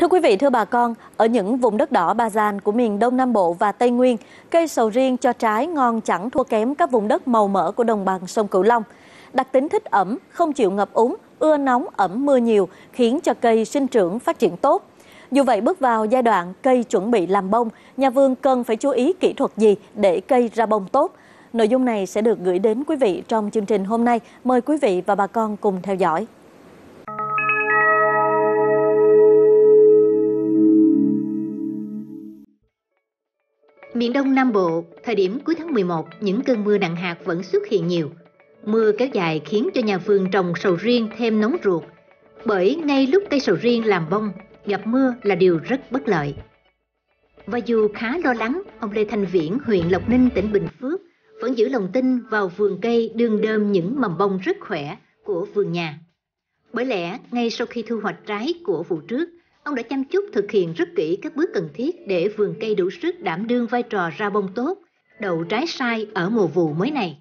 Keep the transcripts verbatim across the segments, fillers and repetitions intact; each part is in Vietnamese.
Thưa quý vị, thưa bà con, ở những vùng đất đỏ ba gian của miền Đông Nam Bộ và Tây Nguyên, cây sầu riêng cho trái ngon chẳng thua kém các vùng đất màu mỡ của đồng bằng sông Cửu Long. Đặc tính thích ẩm, không chịu ngập úng, ưa nóng, ẩm mưa nhiều khiến cho cây sinh trưởng phát triển tốt. Dù vậy, bước vào giai đoạn cây chuẩn bị làm bông, nhà vườn cần phải chú ý kỹ thuật gì để cây ra bông tốt? Nội dung này sẽ được gửi đến quý vị trong chương trình hôm nay. Mời quý vị và bà con cùng theo dõi. Miền Đông Nam Bộ, thời điểm cuối tháng mười một, những cơn mưa nặng hạt vẫn xuất hiện nhiều. Mưa kéo dài khiến cho nhà vườn trồng sầu riêng thêm nóng ruột, bởi ngay lúc cây sầu riêng làm bông, gặp mưa là điều rất bất lợi. Và dù khá lo lắng, ông Lê Thành Viễn, huyện Lộc Ninh, tỉnh Bình Phước vẫn giữ lòng tin vào vườn cây đương đơm những mầm bông rất khỏe của vườn nhà. Bởi lẽ, ngay sau khi thu hoạch trái của vụ trước, ông đã chăm chút thực hiện rất kỹ các bước cần thiết để vườn cây đủ sức đảm đương vai trò ra bông tốt, đậu trái sai ở mùa vụ mới này.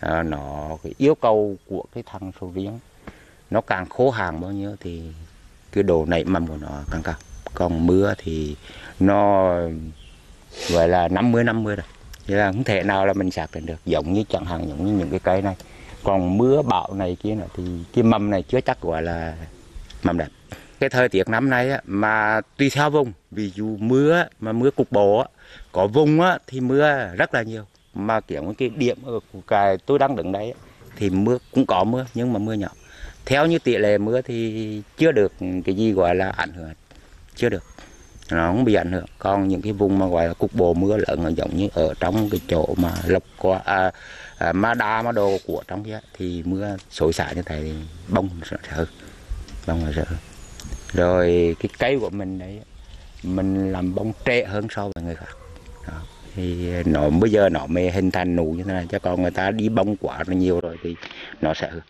À, nó cái yêu cầu của cái thằng sầu riêng, nó càng khô hàng bao nhiêu thì cái độ nảy mầm của nó càng cao. Còn mưa thì nó gọi là năm mươi năm mươi rồi. Vậy là không thể nào là mình sạc được, giống như chẳng hạn giống như những cái cây này. Còn mưa bão này kia nữa thì cái mầm này chưa chắc gọi là mầm đẹp. Cái thời tiết năm nay á, mà tùy theo vùng, ví dụ mưa mà mưa cục bộ á, có vùng á, thì mưa rất là nhiều. Mà kiểu cái điểm ở cái tôi đang đứng đấy thì mưa cũng có mưa nhưng mà mưa nhỏ. Theo như tỷ lệ mưa thì chưa được cái gì gọi là ảnh hưởng, chưa được. Nó không bị ảnh hưởng. Còn những cái vùng mà gọi là cục bộ mưa lớn giống như ở trong cái chỗ mà lọc qua à, à, ma đa ma đồ của trong kia thì mưa xối xả như thế thì bông sợ sợ. Bông là sợ. Rồi cái cây của mình đấy mình làm bông trễ hơn so với người khác. Đó. Thì nó bây giờ nó mới hình thành nụ như thế này, chứ còn người ta đi bông quả nó nhiều rồi thì nó sẽ hư.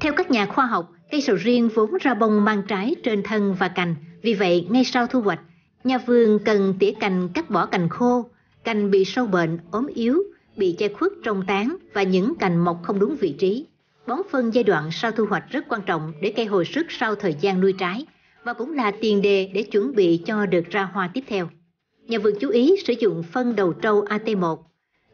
Theo các nhà khoa học, cây sầu riêng vốn ra bông mang trái trên thân và cành. Vì vậy, ngay sau thu hoạch, nhà vườn cần tỉa cành, cắt bỏ cành khô, cành bị sâu bệnh, ốm yếu, bị che khuất trong tán và những cành mọc không đúng vị trí. Bón phân giai đoạn sau thu hoạch rất quan trọng để cây hồi sức sau thời gian nuôi trái và cũng là tiền đề để chuẩn bị cho đợt ra hoa tiếp theo. Nhà vườn chú ý sử dụng phân đầu trâu A T một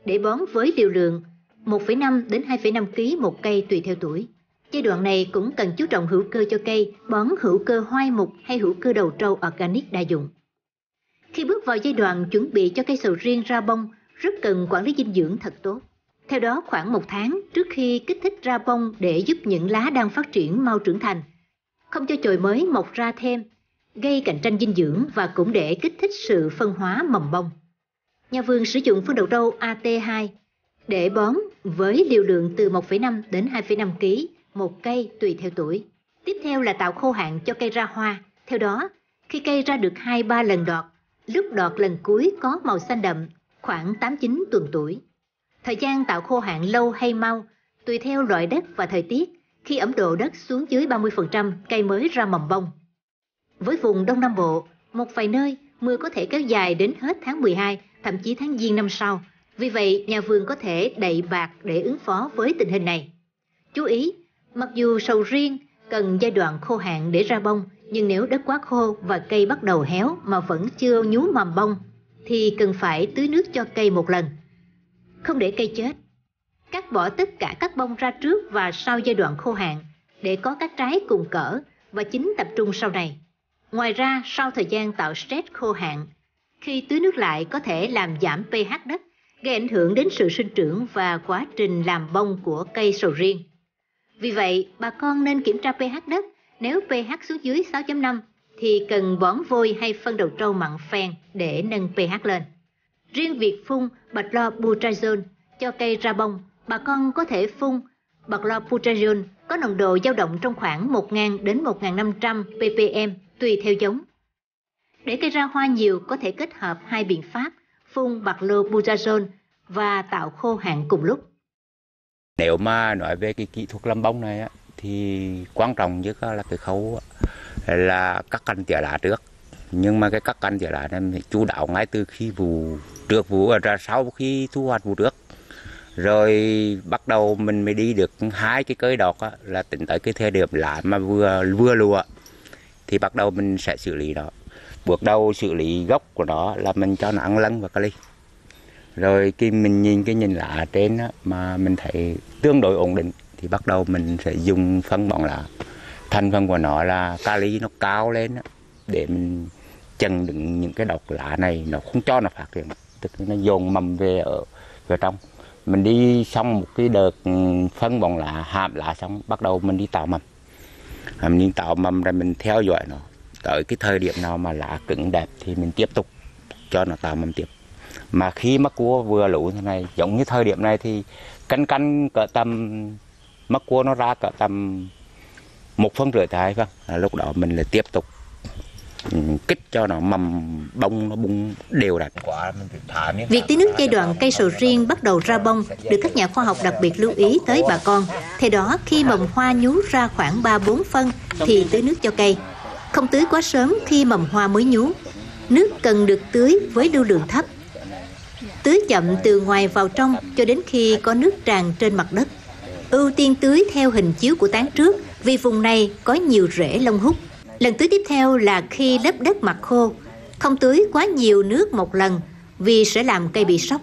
để bón với liều lượng một phẩy năm đến hai phẩy năm ki lô gam một cây tùy theo tuổi. Giai đoạn này cũng cần chú trọng hữu cơ cho cây, bón hữu cơ hoai mục hay hữu cơ đầu trâu organic đa dụng. Khi bước vào giai đoạn chuẩn bị cho cây sầu riêng ra bông, rất cần quản lý dinh dưỡng thật tốt. Theo đó, khoảng một tháng trước khi kích thích ra bông để giúp những lá đang phát triển mau trưởng thành, không cho chồi mới mọc ra thêm, gây cạnh tranh dinh dưỡng và cũng để kích thích sự phân hóa mầm bông. Nhà vườn sử dụng phân đầu trâu A T hai để bón với liều lượng từ một phẩy năm đến hai phẩy năm ki lô gam một cây tùy theo tuổi. Tiếp theo là tạo khô hạn cho cây ra hoa. Theo đó, khi cây ra được hai ba lần đọt, lúc đọt lần cuối có màu xanh đậm, khoảng tám chín tuần tuổi. Thời gian tạo khô hạn lâu hay mau tùy theo loại đất và thời tiết. Khi ẩm độ đất xuống dưới ba mươi phần trăm, cây mới ra mầm bông. Với vùng Đông Nam Bộ, một vài nơi mưa có thể kéo dài đến hết tháng mười hai, thậm chí tháng Giêng năm sau. Vì vậy, nhà vườn có thể đậy bạc để ứng phó với tình hình này. Chú ý, mặc dù sầu riêng cần giai đoạn khô hạn để ra bông, nhưng nếu đất quá khô và cây bắt đầu héo mà vẫn chưa nhú mầm bông, thì cần phải tưới nước cho cây một lần, không để cây chết. Cắt bỏ tất cả các bông ra trước và sau giai đoạn khô hạn để có các trái cùng cỡ và chín tập trung sau này. Ngoài ra, sau thời gian tạo stress khô hạn, khi tưới nước lại có thể làm giảm pH đất, gây ảnh hưởng đến sự sinh trưởng và quá trình làm bông của cây sầu riêng. Vì vậy, bà con nên kiểm tra pH đất, nếu pH xuống dưới sáu chấm năm thì cần bón vôi hay phân đầu trâu mặn phèn để nâng pH lên. Riêng việc phun paclobutrazol cho cây ra bông, bà con có thể phun paclobutrazol có nồng độ dao động trong khoảng một nghìn đến một nghìn năm trăm ppm tùy theo giống. Để cây ra hoa nhiều có thể kết hợp hai biện pháp phun paclobutrazol và tạo khô hạn cùng lúc. Nếu mà nói về cái kỹ thuật làm bông này á, thì quan trọng nhất là cái khâu là cắt cành tỉa lá trước. Nhưng mà cái cắt cành tỉa lá này mình phải chú đáo ngay từ khi vụ trước vụ ra sau khi thu hoạch vụ trước. Rồi bắt đầu mình mới đi được hai cái cới đọt á, là tính tới cái thời điểm lá mà vừa vừa lụa thì bắt đầu mình sẽ xử lý nó. Bước đầu xử lý gốc của nó là mình cho nó ăn lân và kali. Rồi khi mình nhìn cái nhìn lá trên á, mà mình thấy tương đối ổn định thì bắt đầu mình sẽ dùng phân bón lá. Thành phần của nó là kali nó cao lên á, để mình chần đựng những cái đọt lá này, nó không cho nó phát triển, tức nó dồn mầm về ở vào trong. Mình đi xong một cái đợt phân bón lá, hàm lá xong, bắt đầu mình đi tạo mầm. Mình tạo mầm rồi mình theo dõi nó. Tới cái thời điểm nào mà lá cứng đẹp thì mình tiếp tục cho nó tạo mầm tiếp. Mà khi mắc cua vừa lũ thế này, giống như thời điểm này thì canh canh cỡ tầm, mắc cua nó ra cỡ tầm một phân rưỡi tới hai phân. À, lúc đó mình lại tiếp tục kích cho nó mầm bông nó bung đều đặn. Việc tưới nước giai đoạn cây sầu riêng bắt đầu ra bông được các nhà khoa học đặc biệt lưu ý tới bà con. Theo đó, khi mầm hoa nhú ra khoảng ba bốn phân thì tưới nước cho cây. Không tưới quá sớm khi mầm hoa mới nhú. Nước cần được tưới với lưu lượng thấp. Tưới chậm từ ngoài vào trong cho đến khi có nước tràn trên mặt đất. Ưu tiên tưới theo hình chiếu của tán trước vì vùng này có nhiều rễ lông hút. Lần tưới tiếp theo là khi lớp đất mặt khô. Không tưới quá nhiều nước một lần vì sẽ làm cây bị sốc.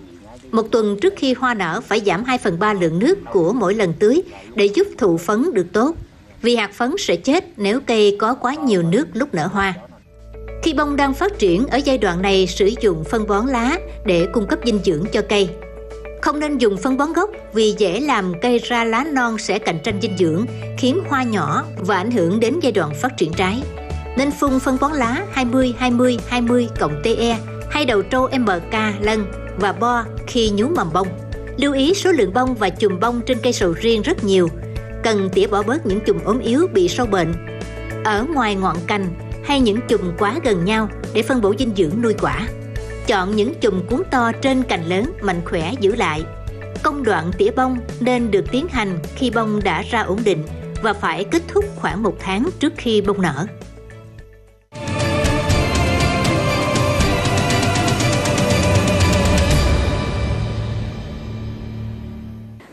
Một tuần trước khi hoa nở phải giảm hai phần ba lượng nước của mỗi lần tưới để giúp thụ phấn được tốt. Vì hạt phấn sẽ chết nếu cây có quá nhiều nước lúc nở hoa. Khi bông đang phát triển, ở giai đoạn này sử dụng phân bón lá để cung cấp dinh dưỡng cho cây. Không nên dùng phân bón gốc vì dễ làm cây ra lá non sẽ cạnh tranh dinh dưỡng, khiến hoa nhỏ và ảnh hưởng đến giai đoạn phát triển trái. Nên phun phân bón lá hai mươi hai mươi hai mươi cộng T E hay đầu trâu M K lân và bo khi nhú mầm bông. Lưu ý số lượng bông và chùm bông trên cây sầu riêng rất nhiều. Cần tỉa bỏ bớt những chùm ốm yếu bị sâu bệnh ở ngoài ngọn cành hay những chùm quá gần nhau để phân bổ dinh dưỡng nuôi quả. Chọn những chùm cuốn to trên cành lớn mạnh khỏe giữ lại. Công đoạn tỉa bông nên được tiến hành khi bông đã ra ổn định và phải kết thúc khoảng một tháng trước khi bông nở.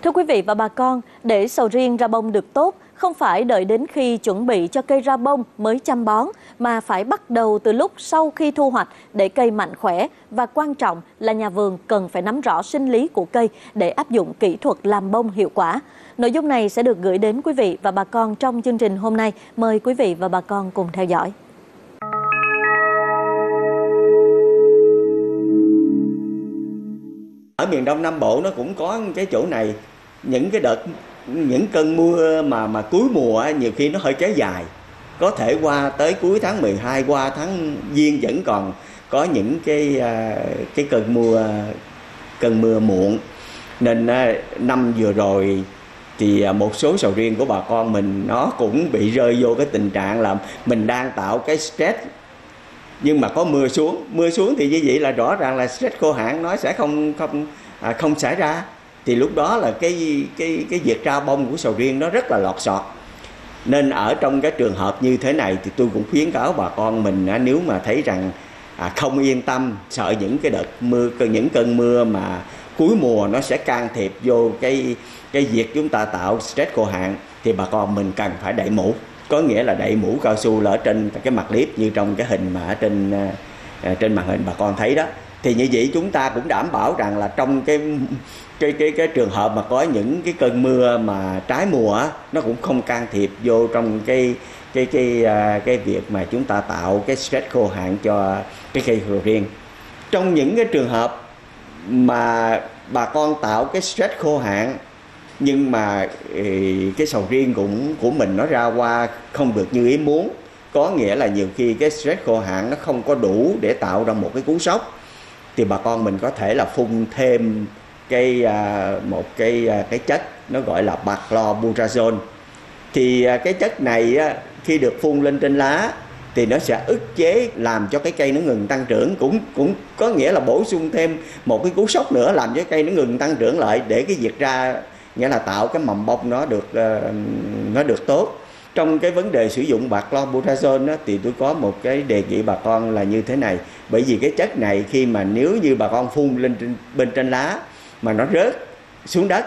Thưa quý vị và bà con, để sầu riêng ra bông được tốt, không phải đợi đến khi chuẩn bị cho cây ra bông mới chăm bón, mà phải bắt đầu từ lúc sau khi thu hoạch để cây mạnh khỏe. Và quan trọng là nhà vườn cần phải nắm rõ sinh lý của cây để áp dụng kỹ thuật làm bông hiệu quả. Nội dung này sẽ được gửi đến quý vị và bà con trong chương trình hôm nay. Mời quý vị và bà con cùng theo dõi. Ở miền Đông Nam Bộ nó cũng có cái chỗ này, những cái đợt, những cơn mưa mà mà cuối mùa nhiều khi nó hơi kéo dài, có thể qua tới cuối tháng mười hai, qua tháng Giêng vẫn còn có những cái cái cơn mưa cơn mưa muộn. Nên năm vừa rồi thì một số sầu riêng của bà con mình nó cũng bị rơi vô cái tình trạng là mình đang tạo cái stress, nhưng mà có mưa xuống, mưa xuống thì như vậy là rõ ràng là stress khô hạn nó sẽ không không à, không xảy ra. Thì lúc đó là cái cái cái việc ra bông của sầu riêng nó rất là lọt sọt. Nên ở trong cái trường hợp như thế này thì tôi cũng khuyến cáo bà con mình, nếu mà thấy rằng à, không yên tâm, sợ những cái đợt mưa, những cơn mưa mà cuối mùa nó sẽ can thiệp vô cái cái việc chúng ta tạo stress khô hạn, thì bà con mình cần phải đậy mũ, có nghĩa là đậy mũ cao su là ở trên cái mặt clip như trong cái hình mà ở trên trên màn hình bà con thấy đó. Thì như vậy chúng ta cũng đảm bảo rằng là trong cái cái cái cái trường hợp mà có những cái cơn mưa mà trái mùa, nó cũng không can thiệp vô trong cái cái cái cái việc mà chúng ta tạo cái stress khô hạn cho cái cây sầu riêng. Trong những cái trường hợp mà bà con tạo cái stress khô hạn nhưng mà cái sầu riêng cũng của mình nó ra hoa không được như ý muốn, có nghĩa là nhiều khi cái stress khô hạn nó không có đủ để tạo ra một cái cú sốc, thì bà con mình có thể là phun thêm cái một cái cái chất nó gọi là paclobutrazol. Thì cái chất này khi được phun lên trên lá thì nó sẽ ức chế làm cho cái cây nó ngừng tăng trưởng, cũng cũng có nghĩa là bổ sung thêm một cái cú sốc nữa làm cho cây nó ngừng tăng trưởng lại, để cái việc ra, nghĩa là tạo cái mầm bông nó được nó được tốt. Trong cái vấn đề sử dụng paclobutrazol đó, thì tôi có một cái đề nghị bà con là như thế này. Bởi vì cái chất này khi mà nếu như bà con phun lên trên, bên trên lá mà nó rớt xuống đất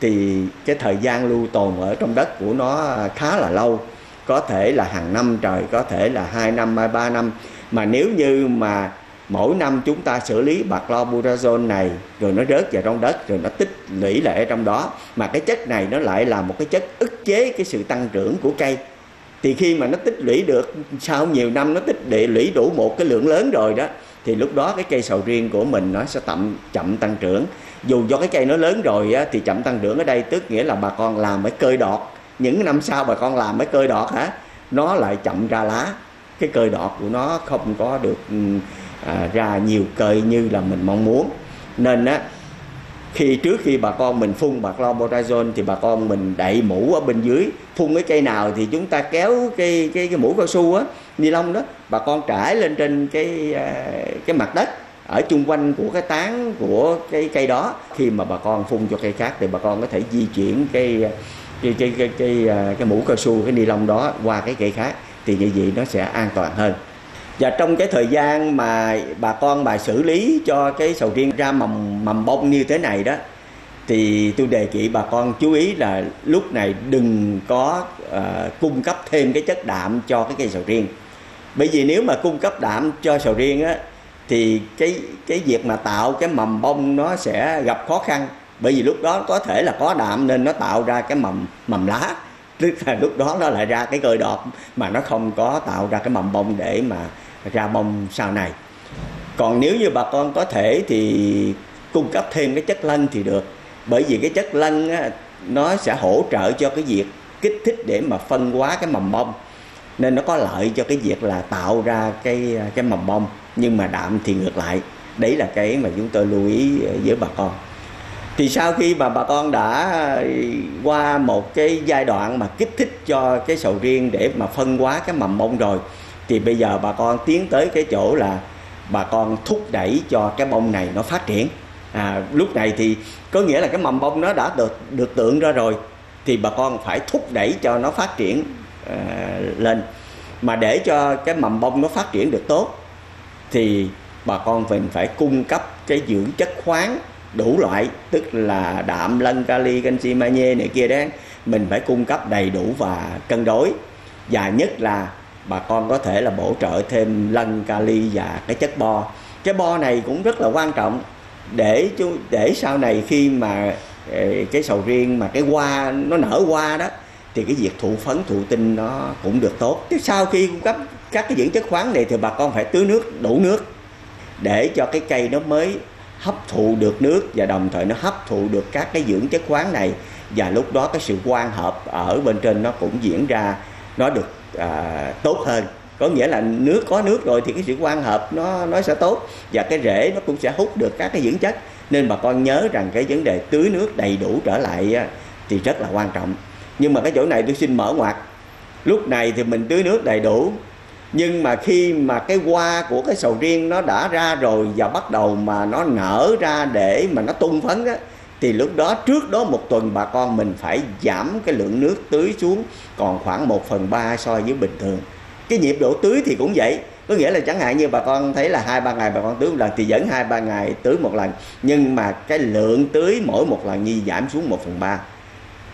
thì cái thời gian lưu tồn ở trong đất của nó khá là lâu, có thể là hàng năm trời, có thể là hai năm hay ba năm. Mà nếu như mà mỗi năm chúng ta xử lý paclobutrazol này rồi nó rớt vào trong đất, rồi nó tích lũy lại ở trong đó, mà cái chất này nó lại là một cái chất ức chế cái sự tăng trưởng của cây, thì khi mà nó tích lũy được sau nhiều năm, nó tích để lũy đủ một cái lượng lớn rồi đó, thì lúc đó cái cây sầu riêng của mình nó sẽ tậm, chậm tăng trưởng. Dù do cái cây nó lớn rồi á, thì chậm tăng trưởng ở đây tức nghĩa là bà con làm cái cơi đọt, những năm sau bà con làm cái cơi đọt hả, nó lại chậm ra lá, cái cơi đọt của nó không có được à, ra nhiều cơi như là mình mong muốn. Nên á, khi trước khi bà con mình phun paclobutrazol thì bà con mình đậy mũ ở bên dưới, phun cái cây nào thì chúng ta kéo cái cái, cái mũ cao su á, ni lông đó, bà con trải lên trên cái cái mặt đất ở chung quanh của cái tán của cái cây đó. Khi mà bà con phun cho cây khác thì bà con có thể di chuyển cái cái cái cái cái, cái, cái mũ cao su, cái ni lông đó qua cái cây khác, thì như vậy nó sẽ an toàn hơn. Và trong cái thời gian mà bà con bà xử lý cho cái sầu riêng ra mầm mầm bông như thế này đó, thì tôi đề nghị bà con chú ý là lúc này đừng có uh, cung cấp thêm cái chất đạm cho cái cây sầu riêng. Bởi vì nếu mà cung cấp đạm cho sầu riêng á, thì cái cái việc mà tạo cái mầm bông nó sẽ gặp khó khăn. Bởi vì lúc đó có thể là có đạm nên nó tạo ra cái mầm mầm lá, tức là lúc đó nó lại ra cái cơi đọt mà nó không có tạo ra cái mầm bông để mà ra bông sau này. Còn nếu như bà con có thể thì cung cấp thêm cái chất lân thì được, bởi vì cái chất lân á, nó sẽ hỗ trợ cho cái việc kích thích để mà phân hóa cái mầm bông, nên nó có lợi cho cái việc là tạo ra cái cái mầm bông. Nhưng mà đạm thì ngược lại, đấy là cái mà chúng tôi lưu ý với bà con. Thì sau khi mà bà con đã qua một cái giai đoạn mà kích thích cho cái sầu riêng để mà phân hóa cái mầm bông rồi, thì bây giờ bà con tiến tới cái chỗ là bà con thúc đẩy cho cái bông này nó phát triển. À, lúc này thì có nghĩa là cái mầm bông nó đã được được tượng ra rồi, thì bà con phải thúc đẩy cho nó phát triển à, lên. Mà để cho cái mầm bông nó phát triển được tốt thì bà con mình phải cung cấp cái dưỡng chất khoáng đủ loại, tức là đạm, lân, kali, canxi, magie này kia đó, mình phải cung cấp đầy đủ và cân đối. Và nhất là bà con có thể là bổ trợ thêm lân, kali và cái chất bo. Cái bo này cũng rất là quan trọng để để sau này khi mà cái sầu riêng mà cái hoa nó nở hoa đó, thì cái việc thụ phấn, thụ tinh nó cũng được tốt. Tiếp sau khi cung cấp các cái dưỡng chất khoáng này thì bà con phải tưới nước đủ nước để cho cái cây nó mới hấp thụ được nước, và đồng thời nó hấp thụ được các cái dưỡng chất khoáng này, và lúc đó cái sự quang hợp ở bên trên nó cũng diễn ra, nó được à, tốt hơn. Có nghĩa là nước có nước rồi thì cái sự quang hợp nó nó sẽ tốt, và cái rễ nó cũng sẽ hút được các cái dưỡng chất. Nên bà con nhớ rằng cái vấn đề tưới nước đầy đủ trở lại thì rất là quan trọng. Nhưng mà cái chỗ này tôi xin mở ngoặt, lúc này thì mình tưới nước đầy đủ, nhưng mà khi mà cái hoa của cái sầu riêng nó đã ra rồi và bắt đầu mà nó nở ra để mà nó tung phấn á, thì lúc đó trước đó một tuần bà con mình phải giảm cái lượng nước tưới xuống còn khoảng một phần ba so với bình thường. Cái nhịp độ tưới thì cũng vậy, có nghĩa là chẳng hạn như bà con thấy là hai ba ngày bà con tưới một lần thì vẫn hai ba ngày tưới một lần, nhưng mà cái lượng tưới mỗi một lần như giảm xuống một phần ba.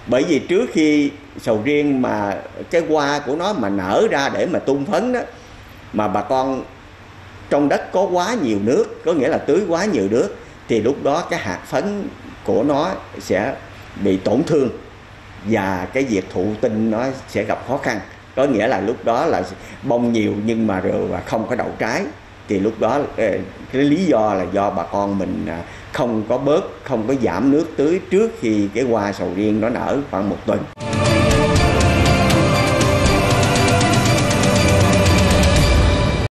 Bởi vì trước khi sầu riêng mà cái hoa của nó mà nở ra để mà tung phấn đó, mà bà con trong đất có quá nhiều nước, có nghĩa là tưới quá nhiều nước, thì lúc đó cái hạt phấn của nó sẽ bị tổn thương và cái việc thụ tinh nó sẽ gặp khó khăn. Có nghĩa là lúc đó là bông nhiều nhưng mà rồi mà không có đậu trái, thì lúc đó cái lý do là do bà con mình không có bớt, không có giảm nước tưới trước khi cái hoa sầu riêng nó nở khoảng một tuần.